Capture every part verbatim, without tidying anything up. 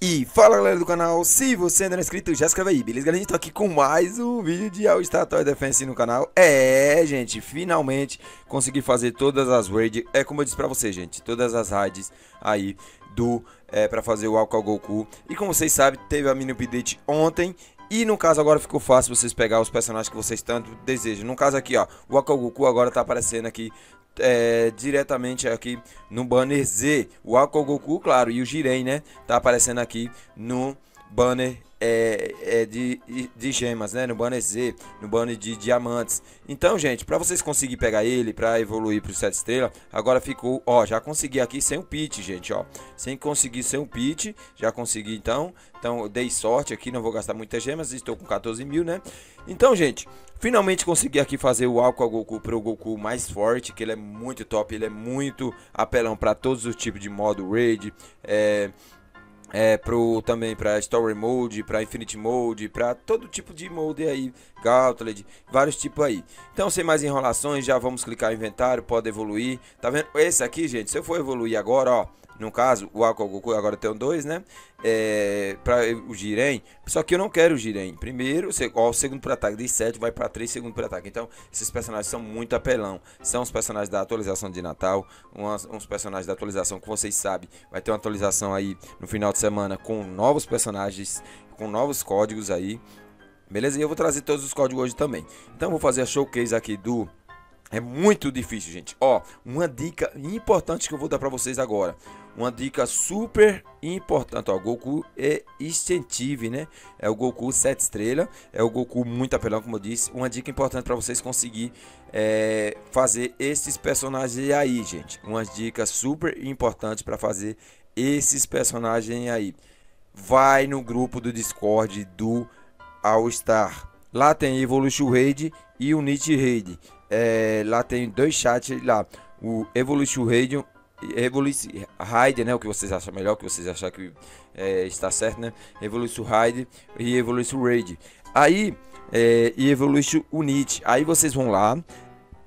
E fala galera do canal, se você ainda não é inscrito, já escreve aí, beleza galera? Estou aqui com mais um vídeo de All Star Tower Defense no canal. É, gente, finalmente consegui fazer todas as raids, é como eu disse pra vocês, gente, todas as raids aí do, é, pra fazer o Alko Goku. E como vocês sabem, teve a mini update ontem. E no caso agora ficou fácil vocês pegar os personagens que vocês tanto desejam. No caso aqui, ó, o Akogoku agora tá aparecendo aqui é, diretamente aqui no banner Z. O Akogoku, claro, e o Jiren, né, tá aparecendo aqui no banner é, é, de, de gemas, né, no banner Z, no banner de diamantes. Então, gente, pra vocês conseguirem pegar ele, pra evoluir pro sete estrelas, agora ficou, ó, já consegui aqui sem o pit, gente, ó. Sem conseguir sem o pit, já consegui então. Então, eu dei sorte aqui, não vou gastar muitas gemas, estou com quatorze mil, né? Então, gente, finalmente consegui aqui fazer o Alko Goku pro Goku mais forte, que ele é muito top, ele é muito apelão pra todos os tipos de modo raid, é... É, pro, também para Story Mode, para Infinity Mode, para todo tipo de mode aí, Gauntlet, vários tipos aí. Então, sem mais enrolações, já vamos clicar em inventário, pode evoluir. Tá vendo? Esse aqui, gente, se eu for evoluir agora, ó, no caso, o Akogoku agora tem dois, né? É, para o Jiren, só que eu não quero o Jiren. Primeiro, ó, o segundo para ataque de sete vai para três segundos para ataque. Então, esses personagens são muito apelão. São os personagens da atualização de Natal, umas, uns personagens da atualização que vocês sabem. Vai ter uma atualização aí no final de semana com novos personagens, com novos códigos aí, beleza? E eu vou trazer todos os códigos hoje também. Então eu vou fazer a showcase aqui do... É muito difícil, gente. Ó, uma dica importante que eu vou dar pra vocês agora. Uma dica super importante, ó. Goku é incentive, né? É o Goku sete estrela. É o Goku muito apelão, como eu disse. Uma dica importante pra vocês conseguir é, fazer esses personagens aí, gente. Uma dica super importante pra fazer esses personagens aí. Vai no grupo do Discord do All Star. Lá tem Evolution Raid e Unity Raid. É, lá tem dois chats lá, o Evolution Raid, Evolution Raid, né, o que vocês acham melhor, o que vocês acham que é, está certo, né, Evolution Raid e Evolution Raid, aí, é, e Evolution Unity, aí vocês vão lá,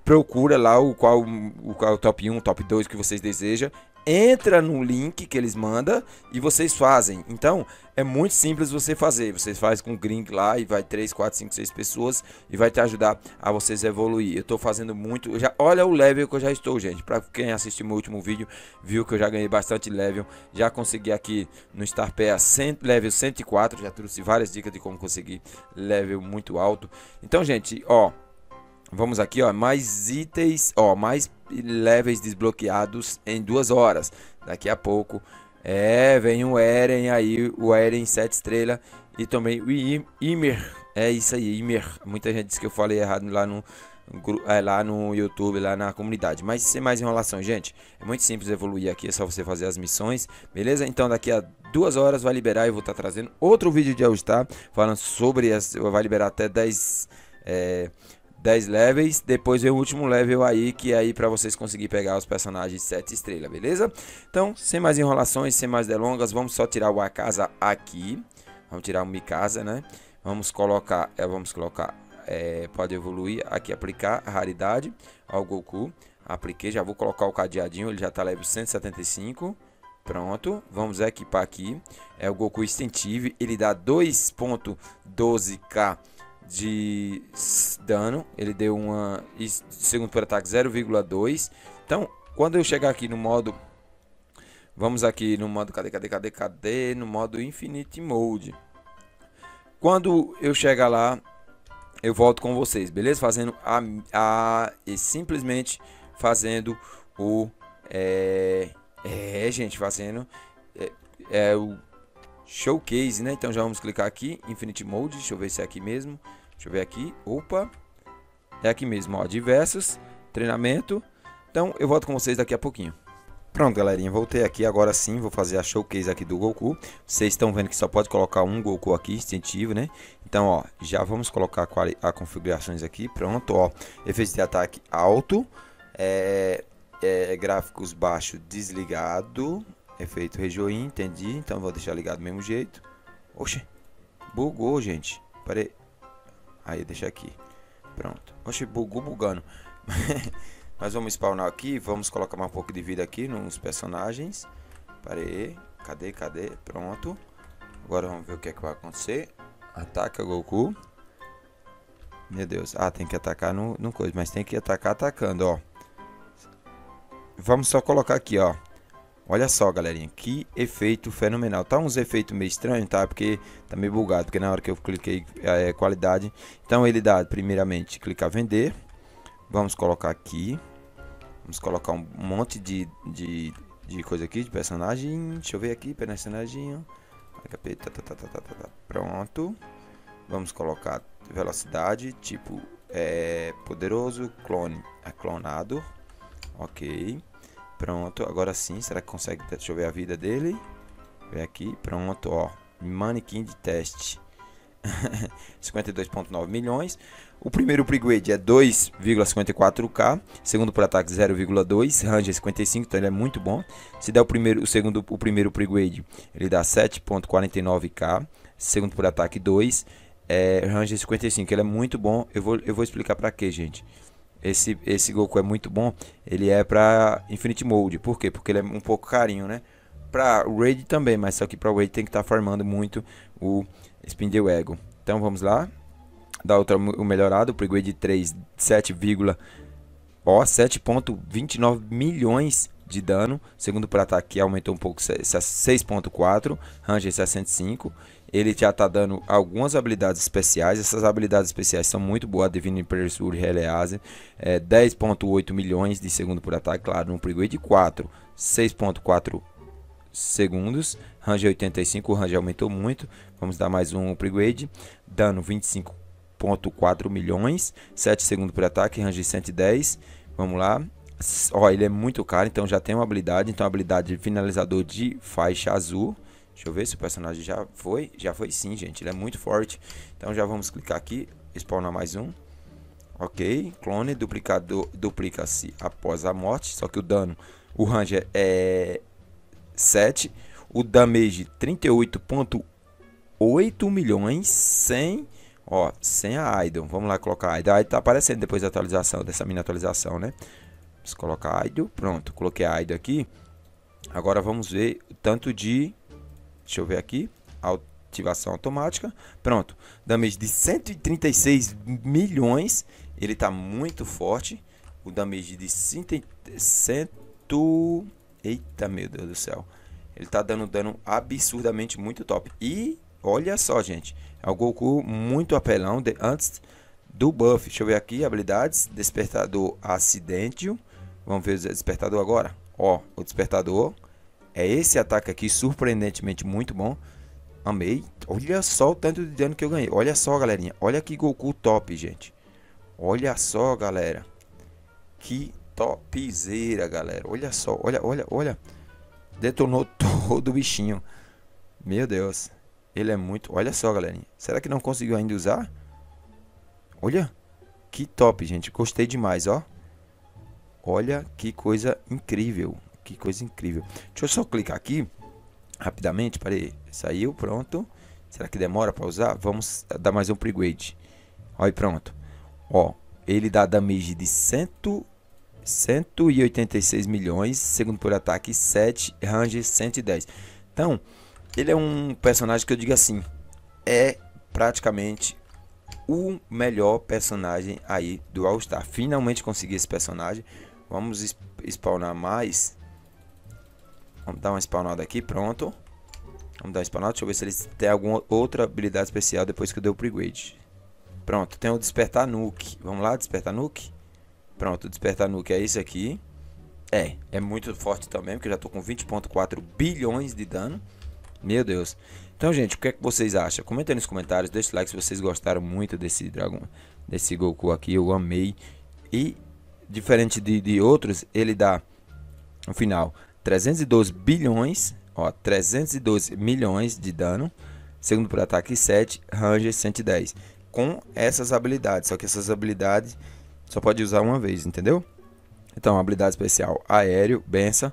procura lá o qual o qual top um, top dois que vocês desejam, entra no link que eles mandam e vocês fazem. Então é muito simples você fazer, vocês fazem com o Green lá e vai três, quatro, cinco, seis pessoas e vai te ajudar a vocês evoluir. Eu tô fazendo muito, já, olha o level que eu já estou, gente, pra quem assistiu meu último vídeo viu que eu já ganhei bastante level, já consegui aqui no Star P A level cento e quatro, já trouxe várias dicas de como conseguir level muito alto. Então, gente, ó, vamos aqui, ó, mais itens, ó, mais levels desbloqueados em duas horas. Daqui a pouco, é, vem o Eren aí, o Eren sete estrelas e também o Ymir, é isso aí, Ymir. Muita gente disse que eu falei errado lá no, é, lá no YouTube, lá na comunidade. Mas sem mais enrolação, gente, é muito simples evoluir aqui, é só você fazer as missões, beleza? Então daqui a duas horas vai liberar, eu vou estar tá trazendo outro vídeo de ajustar, falando sobre, as, vai liberar até dez... É, dez levels, depois vem o último level aí, que é aí pra vocês conseguirem pegar os personagens sete estrelas, beleza? Então, sem mais enrolações, sem mais delongas, vamos só tirar o Mikasa aqui. Vamos tirar o Mikasa, né? Vamos colocar, é, vamos colocar, é, pode evoluir, aqui aplicar a raridade ao Goku. Apliquei, já vou colocar o cadeadinho, ele já tá level cento e setenta e cinco. Pronto, vamos equipar aqui. É o Goku Incentive, ele dá dois ponto doze K. de dano, ele deu uma segundo por ataque zero vírgula dois. Então, quando eu chegar aqui no modo, vamos aqui no modo, cadê, cadê, cadê, cadê, no modo Infinity Mode. Quando eu chegar lá, eu volto com vocês, beleza? Fazendo a, a e simplesmente fazendo o é, é gente, fazendo é, é o showcase, né? Então já vamos clicar aqui, Infinity Mode, deixa eu ver se é aqui mesmo. Deixa eu ver aqui, opa, é aqui mesmo, ó, diversos, treinamento. Então eu volto com vocês daqui a pouquinho. Pronto, galerinha, voltei aqui, agora sim, vou fazer a showcase aqui do Goku. Vocês estão vendo que só pode colocar um Goku aqui, instintivo, né? Então, ó, já vamos colocar as configurações aqui, pronto, ó. Efeitos de ataque alto, é, é, gráficos baixo desligado, efeito rejoin, entendi, então vou deixar ligado do mesmo jeito. Oxe, bugou, gente, parei. Aí, deixa aqui. Pronto. Oxe, bugou, bugando. Nós vamos spawnar aqui. Vamos colocar mais um pouco de vida aqui nos personagens. Parei. Cadê, cadê? Pronto. Agora vamos ver o que é que vai acontecer. Ataca Goku. Meu Deus. Ah, tem que atacar no, no coisa. Mas tem que atacar atacando, ó. Vamos só colocar aqui, ó. Olha só, galerinha. Que efeito fenomenal. Tá uns efeitos meio estranhos, tá? Porque tá meio bugado. Porque na hora que eu cliquei é, qualidade. Então ele dá, primeiramente, clicar vender. Vamos colocar aqui. Vamos colocar um monte de, de, de coisa aqui, de personagem. Deixa eu ver aqui, personagem. Pronto. Vamos colocar velocidade, tipo é, poderoso, clone, é, clonado. Ok. Pronto, agora sim. Será que consegue? Deixa eu ver a vida dele. Vem aqui, pronto, ó. Manequim de teste. cinquenta e dois vírgula nove milhões. O primeiro upgrade é dois vírgula cinquenta e quatro K, segundo por ataque zero vírgula dois, range é cinquenta e cinco, então ele é muito bom. Se der o primeiro, o segundo, o primeiro upgrade, ele dá sete vírgula quarenta e nove K, segundo por ataque dois, é, range é cinquenta e cinco, ele é muito bom. Eu vou eu vou explicar para quê, gente. Esse esse Goku é muito bom, ele é para Infinite Mode. Por quê? Porque ele é um pouco carinho, né? Para o raid também, mas só que para o raid tem que estar tá farmando muito o Spin de Wego. Então vamos lá. Dá outra o melhorado, o upgrade três, sete vírgula vinte e nove milhões de dano, segundo por ataque aumentou um pouco, seis vírgula quatro, range sessenta e cinco. Ele já tá dando algumas habilidades especiais. Essas habilidades especiais são muito boas. Divine Impressure Release, é dez vírgula oito milhões de segundo por ataque, claro, no upgrade quatro, seis vírgula quatro segundos, range oitenta e cinco, o range aumentou muito. Vamos dar mais um upgrade, dano vinte e cinco vírgula quatro milhões, sete segundos por ataque, range cento e dez. Vamos lá. Ó, ele é muito caro, então já tem uma habilidade, então a habilidade de finalizador de faixa azul. Deixa eu ver se o personagem já foi, já foi sim, gente, ele é muito forte. Então já vamos clicar aqui, spawnar mais um. OK, clone duplicador, duplica-se após a morte, só que o dano, o range é sete, o damage trinta e oito vírgula oito milhões sem, ó, sem a Aido. Vamos lá colocar a Aido. A Aido tá aparecendo depois da atualização, dessa mini atualização, né? Vamos colocar a Aido. Pronto, coloquei a Aido aqui. Agora vamos ver o tanto de, deixa eu ver aqui, ativação automática. Pronto, damage de cento e trinta e seis milhões. Ele tá muito forte. O damage de cem... Eita, meu Deus do céu. Ele tá dando dano absurdamente muito top. E olha só, gente. É o Goku muito apelão de, antes do buff. Deixa eu ver aqui, habilidades. Despertador acidente. Vamos ver o despertador agora. Ó, o despertador. É esse ataque aqui, surpreendentemente muito bom. Amei. Olha só o tanto de dano que eu ganhei. Olha só, galerinha. Olha que Goku top, gente. Olha só, galera. Que topzera, galera. Olha só, olha, olha, olha. Detonou todo o bichinho. Meu Deus. Ele é muito... Olha só, galerinha. Será que não conseguiu ainda usar? Olha. Que top, gente. Gostei demais, ó. Olha que coisa incrível. Que coisa incrível. Deixa eu só clicar aqui. Rapidamente. Peraí. Saiu. Pronto. Será que demora para usar? Vamos dar mais um upgrade. Olha, pronto. Ó. Ele dá damage de cento e oitenta e seis milhões. Segundo por ataque sete. Range cento e dez. Então... ele é um personagem que eu digo assim, é praticamente o melhor personagem aí do All Star. Finalmente consegui esse personagem. Vamos spawnar mais. Vamos dar uma spawnada aqui, pronto. Vamos dar uma spawnada, deixa eu ver se eles têm alguma outra habilidade especial depois que eu dei o upgrade. Pronto, tem o Despertar Nuke. Vamos lá, Despertar Nuke. Pronto, o Despertar Nuke é esse aqui. É, é muito forte também, porque eu já tô com vinte vírgula quatro bilhões de dano. Meu Deus. Então, gente, o que é que vocês acham? Comenta aí nos comentários, deixa o like se vocês gostaram muito desse dragão, desse Goku aqui, eu amei. E, diferente de, de outros, ele dá, no final, trezentos e doze bilhões, ó, trezentos e doze milhões de dano, segundo por ataque sete, range cento e dez, com essas habilidades, só que essas habilidades só pode usar uma vez, entendeu? Então, habilidade especial, aéreo, benção.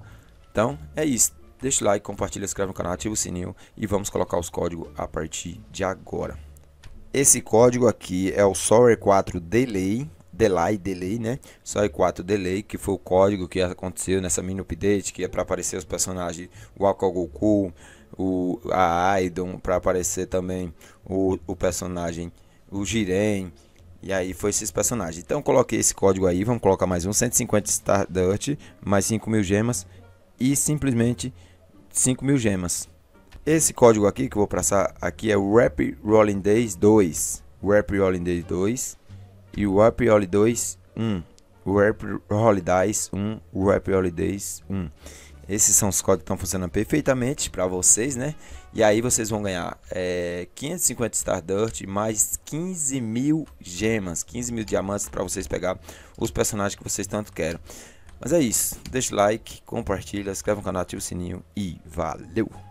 Então, é isso. Deixa o like, compartilha, inscreve no canal, ativa o sininho e vamos colocar os códigos a partir de agora. Esse código aqui é o só E quatro Delay, Delay, Delay, né? Só E quatro Delay, que foi o código que aconteceu nessa mini update, que é para aparecer os personagens, o Alko Goku, o, a Aido, para aparecer também o, o personagem, o Jiren. E aí foi esses personagens. Então coloquei esse código aí, vamos colocar mais um, cento e cinquenta Stardust, mais cinco mil gemas e simplesmente cinco mil gemas. Esse código aqui que eu vou passar aqui é o Rap Rolling Days dois, Rap Rolling Days dois e o Rap Holidays um, Rap Holidays um, Rap Holidays um. Esses são os códigos que estão funcionando perfeitamente para vocês, né? E aí vocês vão ganhar é, quinhentos e cinquenta Stardust mais quinze mil gemas, quinze mil diamantes para vocês pegar os personagens que vocês tanto querem. Mas é isso, deixa o like, compartilha, inscreve no canal, ativa o sininho e valeu!